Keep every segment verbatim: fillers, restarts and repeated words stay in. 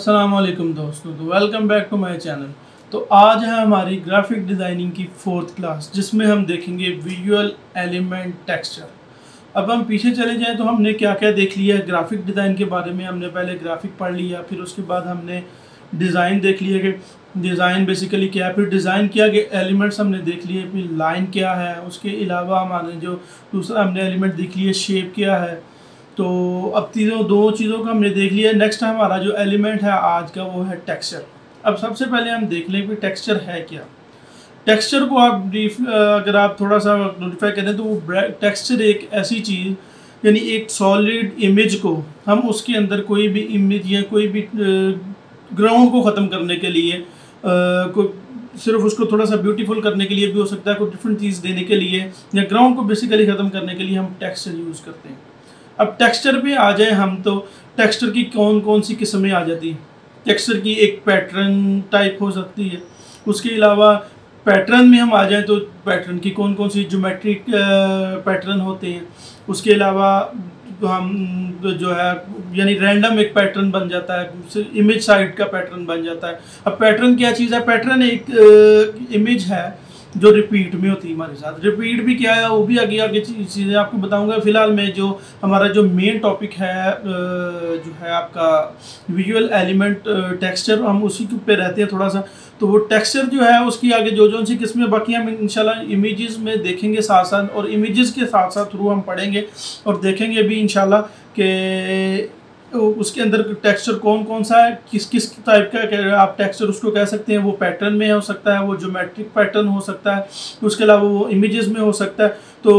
अस्सलामुअलैकुम दोस्तों, तो welcome back to my channel. तो आज है हमारी ग्राफिक डिज़ाइनिंग की फोर्थ क्लास, जिसमें हम देखेंगे विजुअल एलिमेंट टेक्सचर। अब हम पीछे चले जाएं तो हमने क्या क्या देख लिया है ग्राफिक डिज़ाइन के बारे में। हमने पहले ग्राफिक पढ़ लिया, फिर उसके बाद हमने डिज़ाइन देख लिया कि डिज़ाइन बेसिकली क्या है, फिर डिज़ाइन किया कि एलिमेंट्स हमने देख लिए, फिर लाइन क्या है। उसके अलावा हमारे जो दूसरा हमने एलिमेंट देख लिए शेप क्या है। तो अब तीनों दो चीज़ों का हमने देख लिया। नेक्स्ट हमारा जो एलिमेंट है आज का वो है टेक्सचर। अब सबसे पहले हम देख लें कि टेक्सचर है क्या। टेक्सचर को आप ब्रीफ अगर आप थोड़ा सा नोटिफाई करें तो वो टेक्सचर एक ऐसी चीज़, यानी एक सॉलिड इमेज को हम उसके अंदर कोई भी इमेज या कोई भी ग्राउंड को ख़त्म करने के लिए, कोई सिर्फ उसको थोड़ा सा ब्यूटीफुल करने के लिए भी हो सकता है, कोई डिफरेंट चीज़ देने के लिए, या ग्राउंड को बेसिकली ख़त्म करने के लिए हम टेक्सचर यूज़ करते हैं। अब टेक्सचर पे आ जाए हम, तो टेक्सचर की कौन कौन सी किस्में आ जाती हैं। टेक्सचर की एक पैटर्न टाइप हो सकती है, उसके अलावा पैटर्न में हम आ जाएं तो पैटर्न की कौन कौन सी ज्योमेट्रिक पैटर्न होते हैं। उसके अलावा हम जो है यानी रैंडम एक पैटर्न बन जाता है, इमेज साइड का पैटर्न बन जाता है। अब पैटर्न क्या चीज़ है? पैटर्न एक इमेज है जो रिपीट में होती है हमारे साथ। रिपीट भी क्या है वो भी आगे आगे चीज़ें आपको बताऊंगा। फ़िलहाल मैं जो हमारा जो मेन टॉपिक है जो है आपका विजुअल एलिमेंट टेक्सचर, हम उसी के ऊपर रहते हैं थोड़ा सा। तो वो टेक्सचर जो है उसकी आगे जो जो सी किस्में बाकी हम इंशाल्लाह इमेजेस में देखेंगे साथ साथ, और इमेजेस के साथ साथ थ्रू हम पढ़ेंगे और देखेंगे भी इंशाल्लाह के उसके अंदर टेक्सचर कौन कौन सा है, किस किस टाइप का आप टेक्सचर उसको कह सकते हैं। वो पैटर्न में हो सकता है, वो ज्योमेट्रिक पैटर्न हो सकता है, उसके अलावा वो इमेजेस में हो सकता है। तो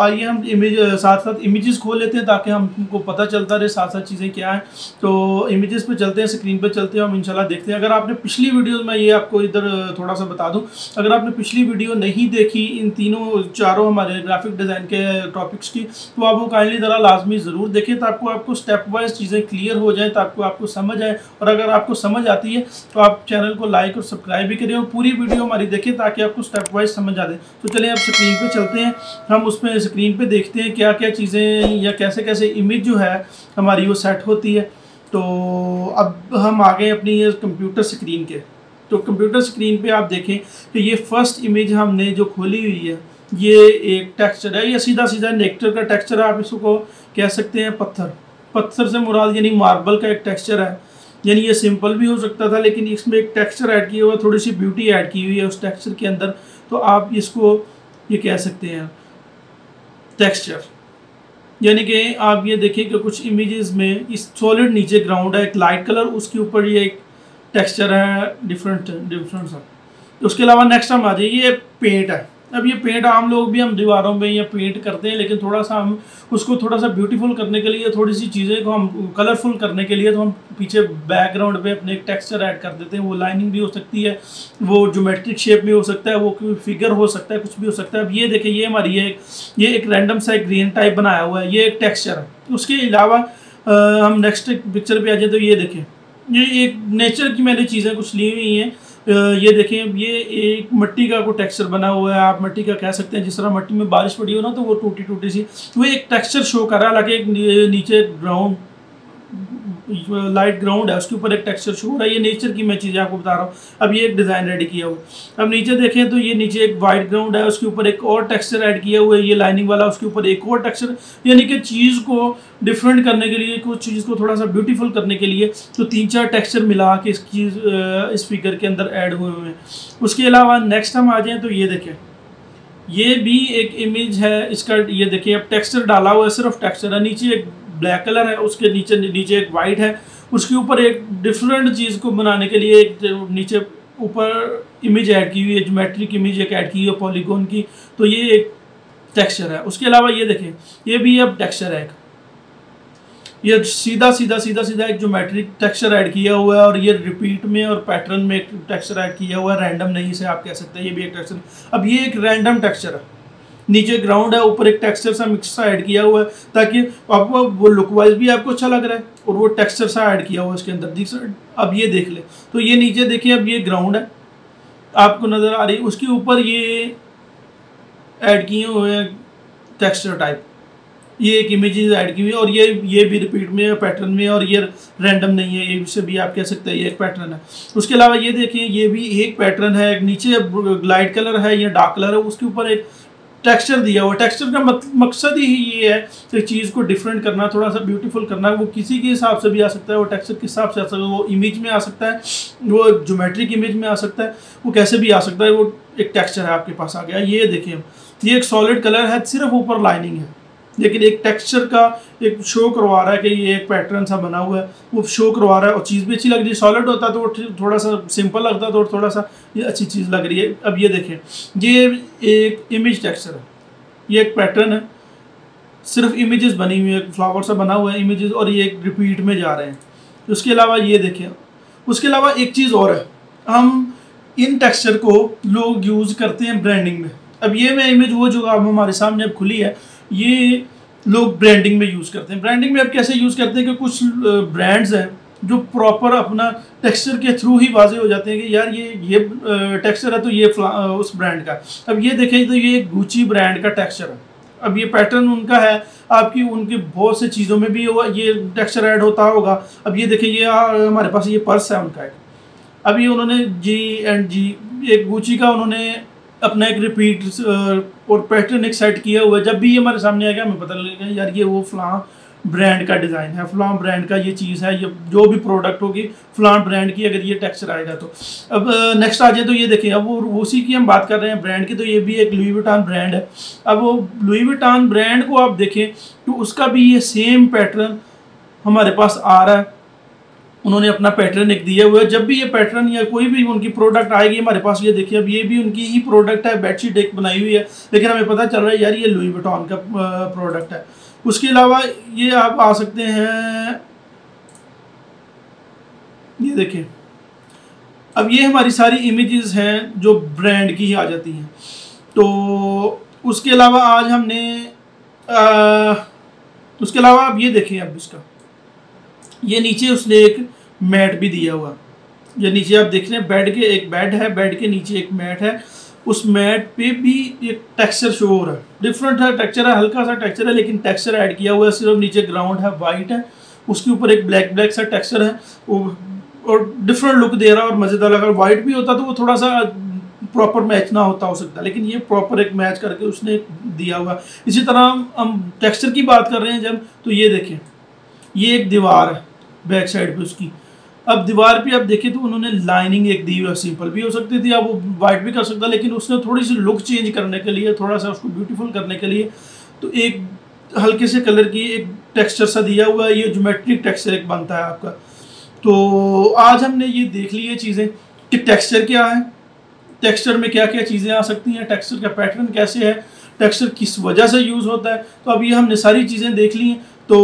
आइए हम इमेज साथ साथ इमेजेस खोल लेते हैं ताकि हमको पता चलता रहे साथ साथ चीज़ें क्या हैं। तो इमेजेस पे चलते हैं, स्क्रीन पे चलते हैं, हम इंशाल्लाह देखते हैं। अगर आपने पिछली वीडियोस में, ये आपको इधर थोड़ा सा बता दूं, अगर आपने पिछली वीडियो नहीं देखी इन तीनों चारों हमारे ग्राफिक डिज़ाइन के टॉपिक्स की, तो आप वो काइंडली ज़रा लाजमी ज़रूर देखें ताकि आपको स्टेप वाइज चीज़ें क्लियर हो जाएँ, ताकि आपको समझ आए। और अगर आपको समझ आती है तो आप चैनल को लाइक और सब्सक्राइब भी करें और पूरी वीडियो हमारी देखें ताकि आपको स्टेप वाइज समझ आ जाए। तो चलिए आप स्क्रीन पर चलते हैं, हम उसमें स्क्रीन पे देखते हैं क्या क्या चीज़ें या कैसे कैसे इमेज जो है हमारी वो सेट होती है। तो अब हम आ गए अपनी ये कंप्यूटर स्क्रीन के। तो कंप्यूटर स्क्रीन पे आप देखें कि ये फर्स्ट इमेज हमने जो खोली हुई है ये एक टेक्सचर है। ये सीधा सीधा नेक्टर का टेक्सचर है, आप इसको कह सकते हैं पत्थर। पत्थर से मुराद यानी मार्बल का एक टेक्सचर है, यानी ये सिंपल भी हो सकता था लेकिन इसमें एक टेक्सचर ऐड किया हुआ, थोड़ी सी ब्यूटी ऐड की हुई है उस टेक्सचर के अंदर। तो आप इसको ये कह सकते हैं टेक्सचर। यानी कि आप ये देखें कि कुछ इमेजेस में इस सॉलिड नीचे ग्राउंड है, एक लाइट कलर, उसके ऊपर ये एक टेक्सचर है डिफरेंट डिफरेंट सा। उसके अलावा नेक्स्ट हम आ जाइए, ये पेंट है। अब ये पेंट आम लोग भी हम दीवारों में या पेंट करते हैं, लेकिन थोड़ा सा हम उसको थोड़ा सा ब्यूटीफुल करने के लिए, थोड़ी सी चीज़ें को हम कलरफुल करने के लिए, तो हम पीछे बैकग्राउंड पे अपने एक टेक्सचर ऐड कर देते हैं। वो लाइनिंग भी हो सकती है, वो ज्योमेट्रिक शेप भी हो सकता है, वो कोई फिगर हो सकता है, कुछ भी हो सकता है। अब ये देखिए, ये हमारी है ये एक रैंडम सा एक ग्रीन टाइप बनाया हुआ है, ये एक टेक्सचर है। उसके अलावा हम नेक्स्ट पिक्चर पर आ जाए तो ये देखें, ये एक नेचर की मैंने चीज़ें कुछ ली हुई हैं। ये देखें, अब ये एक मिट्टी का कोई टेक्सचर बना हुआ है, आप मिट्टी का कह सकते हैं। जिस तरह मिट्टी में बारिश पड़ी हो ना, तो वो टूटी टूटी सी, तो वो एक टेक्सचर शो कर रहा है। हालांकि एक नीचे ग्राउंड लाइट ग्राउंड है, उसके ऊपर एक टेक्सचर शो हो रहा है। ये नेचर की मैं चीज़ें आपको बता रहा हूँ। अब ये एक डिज़ाइन रेडी किया हुआ। अब नीचे देखें तो ये नीचे एक वाइट ग्राउंड है, उसके ऊपर एक और टेक्सचर ऐड किया हुआ है, ये लाइनिंग वाला, उसके ऊपर एक और टेक्सचर। यानी कि चीज़ को डिफरेंट करने के लिए, कुछ चीज़ को थोड़ा सा ब्यूटीफुल करने के लिए, तो तीन चार टेक्सचर मिला के इस चीज़ इस फिगर के अंदर ऐड हुए हुए हैं। उसके अलावा नेक्स्ट हम आ जाएँ तो ये देखें, ये भी एक इमेज है, इसका ये देखिए अब टेक्सचर डाला हुआ है, सिर्फ टेक्सचर है। नीचे एक ब्लैक कलर है, उसके नीचे नीचे एक वाइट है, उसके ऊपर एक डिफरेंट चीज़ को बनाने के लिए एक नीचे ऊपर इमेज ऐड की हुई है, ज्योमेट्रिक इमेज एक ऐड की हुई है पॉलीगॉन की। तो ये एक टेक्सचर है। उसके अलावा ये देखें, ये भी अब टेक्सचर है। ये सीधा सीधा सीधा सीधा एक ज्योमेट्रिक टेक्सचर ऐड किया हुआ है, और ये रिपीट में और पैटर्न में एक टेक्सचर ऐड किया हुआ है, रैंडम नहीं से आप कह सकते हैं, ये भी एक टेक्सचर। अब ये एक रैंडम टेक्सचर है, नीचे ग्राउंड है, ऊपर एक टेक्सचर सा मिक्स सा ऐड किया हुआ है, ताकि आपको वो लुक वाइज भी आपको अच्छा लग रहा है और वो टेक्सचर सा ऐड किया हुआ है इसके अंदर दिख। अब ये देख ले तो ये नीचे देखिए, अब ये ग्राउंड है आपको नज़र आ रही है, उसके ऊपर ये ऐड किए हुए हैं टेक्सचर टाइप। ये एक इमेजेस ऐड की हुई है और ये ये भी रिपीट में है पैटर्न में, और ये रैंडम नहीं है, ये से भी आप कह सकते हैं ये एक पैटर्न है। उसके अलावा ये देखें ये भी एक पैटर्न है, नीचे लाइट कलर है या डार्क कलर है, उसके ऊपर एक टेक्सचर दिया हुआ। टेक्सचर का मत, मकसद ही ये है कि चीज़ को डिफरेंट करना, थोड़ा सा ब्यूटीफुल करना। वो किसी के हिसाब से भी आ सकता है, वो टेक्सचर के हिसाब से आ सकता है, वो इमेज में आ सकता है, वो ज्योमेट्रिक इमेज में आ सकता है, वो कैसे भी आ सकता है। वो एक टेक्सचर है आपके पास आ गया। ये देखिए ये एक सॉलिड कलर है, सिर्फ ऊपर लाइनिंग है, लेकिन एक टेक्सचर का एक शो करवा रहा है कि ये एक पैटर्न सा बना हुआ है, वो शो करवा रहा है। और चीज़ भी अच्छी लग रही है, सॉलिड होता तो थोड़ा सा सिंपल लगता तो थोड़ा सा ये अच्छी चीज़ लग रही है। अब ये देखें ये एक इमेज टेक्सचर है, ये एक पैटर्न है, सिर्फ इमेजेस बनी हुई है, फ्लावर सा बना हुआ है इमेजेस, और ये एक रिपीट में जा रहे हैं। उसके अलावा ये देखें, उसके अलावा एक चीज़ और है, हम इन टेक्सचर को लोग यूज़ करते हैं ब्रांडिंग में। अब ये मैं इमेज वो जो अब हमारे सामने अब खुली है, ये लोग ब्रांडिंग में यूज़ करते हैं। ब्रांडिंग में आप कैसे यूज़ करते हैं कि कुछ ब्रांड्स हैं जो प्रॉपर अपना टेक्सचर के थ्रू ही वाजे हो जाते हैं कि यार ये ये टेक्सचर है तो ये उस ब्रांड का। अब ये देखें तो ये गुची ब्रांड का टेक्सचर है। अब ये पैटर्न उनका है, आपकी उनकी बहुत से चीज़ों में भी ये टेक्सचर ऐड होता होगा। अब ये देखें ये हमारे पास ये पर्स है उनका, अब ये उन्होंने जी एंड जी एक गुची का उन्होंने अपना एक रिपीट और पैटर्न एक सेट किया हुआ है। जब भी ये हमारे सामने आएगा हमें पता लगेगा यार ये वो फलां ब्रांड का डिज़ाइन है, फलां ब्रांड का ये चीज़ है, ये जो भी प्रोडक्ट होगी फलां ब्रांड की अगर ये टेक्सचर आएगा तो। अब नेक्स्ट आ जाए तो ये देखें, अब वो उसी की हम बात कर रहे हैं ब्रांड की, तो ये भी एक लुई विटॉन ब्रांड है। अब वो लुई विटॉन ब्रांड को आप देखें तो उसका भी ये सेम पैटर्न हमारे पास आ रहा है, उन्होंने अपना पैटर्न एक दिया हुआ है। जब भी ये पैटर्न या कोई भी उनकी प्रोडक्ट आएगी हमारे पास, ये देखिए अब ये भी उनकी ही प्रोडक्ट है, बेडशीट एक बनाई हुई है, लेकिन हमें पता चल रहा है यार ये लुई विटॉन का प्रोडक्ट है। उसके अलावा ये आप आ सकते हैं, ये देखें अब ये हमारी सारी इमेजेस हैं जो ब्रांड की ही आ जाती हैं। तो उसके अलावा आज हमने आ, उसके अलावा आप ये देखें, अब इसका ये नीचे उसने एक मैट भी दिया हुआ, ये नीचे आप देख रहे हैं बेड के, एक बेड है, बेड के नीचे एक मैट है, उस मैट पे भी एक टेक्सचर शो हो रहा है। डिफरेंट है टेक्सचर है, हल्का सा टेक्सचर है, लेकिन टेक्सचर ऐड किया हुआ है। सिर्फ नीचे ग्राउंड है वाइट है, उसके ऊपर एक ब्लैक ब्लैक सा टेक्सचर है, और डिफरेंट लुक दे रहा है और मज़ेदार लग रहा है। वाइट भी होता तो वो थोड़ा सा प्रॉपर मैच ना होता हो सकता, लेकिन ये प्रॉपर एक मैच करके उसने दिया हुआ। इसी तरह हम टेक्सचर की बात कर रहे हैं जब, तो ये देखें ये एक दीवार है बैक साइड पे उसकी। अब दीवार पे आप देखें तो उन्होंने लाइनिंग एक दी हुई है, सिंपल भी हो सकती थी, आप वो वाइट भी कर सकता, लेकिन उसने थोड़ी सी लुक चेंज करने के लिए, थोड़ा सा उसको ब्यूटीफुल करने के लिए तो एक हल्के से कलर की एक टेक्सचर सा दिया हुआ है। ये ज्योमेट्रिक टेक्सचर एक बनता है आपका। तो आज हमने ये देख ली है चीज़ें कि टेक्सचर क्या है, टेक्सचर में क्या क्या चीज़ें आ सकती हैं, टेक्सचर का पैटर्न कैसे है, टेक्सचर किस वजह से यूज़ होता है। तो अब ये हमने सारी चीज़ें देख ली हैं। तो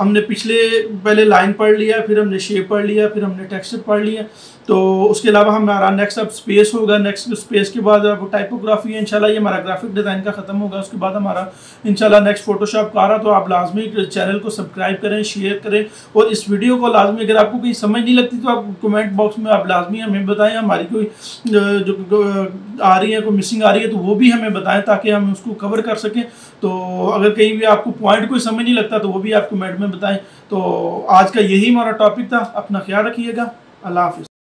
हमने पिछले पहले लाइन पढ़ लिया, फिर हमने शेप पढ़ लिया, फिर हमने टेक्सचर पढ़ लिया। तो उसके अलावा हमारा नेक्स्ट अब स्पेस होगा, नेक्स्ट स्पेस के बाद अब टाइपोग्राफी है, इंशाल्लाह ये हमारा ग्राफिक डिज़ाइन का ख़त्म होगा। उसके बाद हमारा इंशाल्लाह नेक्स्ट फोटोशॉप का आ रहा। तो आप लाजमी चैनल को सब्सक्राइब करें, शेयर करें, और इस वीडियो को लाजमी, अगर आपको कोई समझ नहीं लगती तो आप कमेंट बॉक्स में आप लाजमी हमें बताएं, हमारी कोई जो आ रही है कोई मिसिंग आ रही है तो वो भी हमें बताएँ ताकि हम उसको कवर कर सकें। तो अगर कहीं भी आपको पॉइंट कोई समझ नहीं लगता तो वो भी आप कमेंट में बताएँ। तो आज का यही हमारा टॉपिक था। अपना ख्याल रखिएगा, अल्लाह हाफ़िज़।